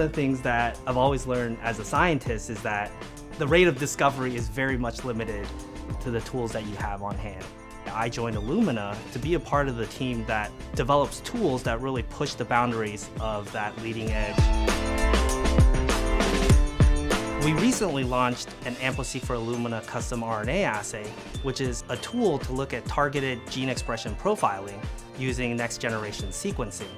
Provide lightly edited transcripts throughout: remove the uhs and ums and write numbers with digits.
of the things that I've always learned as a scientist is that the rate of discovery is very much limited to the tools that you have on hand. I joined Illumina to be a part of the team that develops tools that really push the boundaries of that leading edge. We recently launched an AmpliSeq for Illumina custom RNA assay, which is a tool to look at targeted gene expression profiling using next-generation sequencing.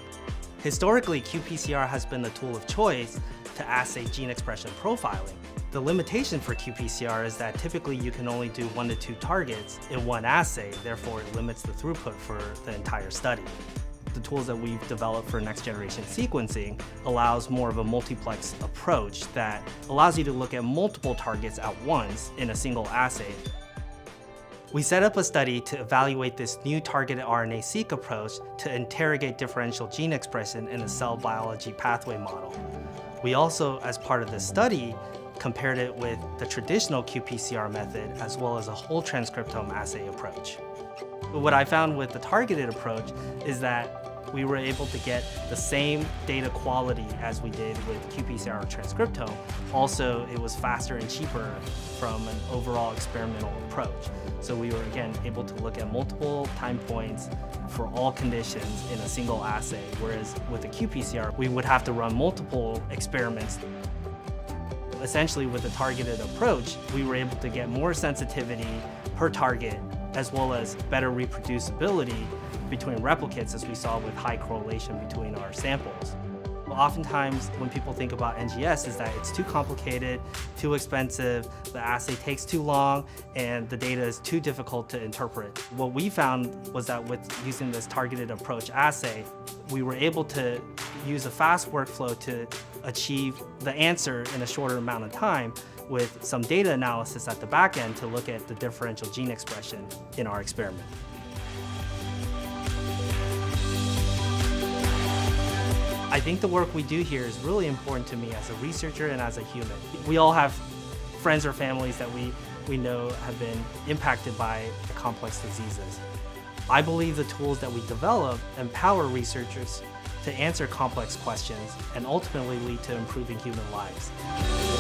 Historically, qPCR has been the tool of choice to assay gene expression profiling. The limitation for qPCR is that typically you can only do 1 to 2 targets in one assay, therefore it limits the throughput for the entire study. The tools that we've developed for next-generation sequencing allows more of a multiplex approach that allows you to look at multiple targets at once in a single assay. We set up a study to evaluate this new targeted RNA-seq approach to interrogate differential gene expression in a cell biology pathway model. We also, as part of this study, compared it with the traditional qPCR method as well as a whole transcriptome assay approach. But what I found with the targeted approach is that we were able to get the same data quality as we did with qPCR transcriptome. Also, it was faster and cheaper from an overall experimental approach. So we were, again, able to look at multiple time points for all conditions in a single assay, whereas with the qPCR, we would have to run multiple experiments. Essentially, with a targeted approach, we were able to get more sensitivity per target, as well as better reproducibility between replicates, as we saw with high correlation between our samples. Oftentimes, when people think about NGS, is that it's too complicated, too expensive, the assay takes too long, and the data is too difficult to interpret. What we found was that with using this targeted approach assay, we were able to use a fast workflow to achieve the answer in a shorter amount of time with some data analysis at the back end to look at the differential gene expression in our experiment. I think the work we do here is really important to me as a researcher and as a human. We all have friends or families that we know have been impacted by complex diseases. I believe the tools that we develop empower researchers to answer complex questions and ultimately lead to improving human lives.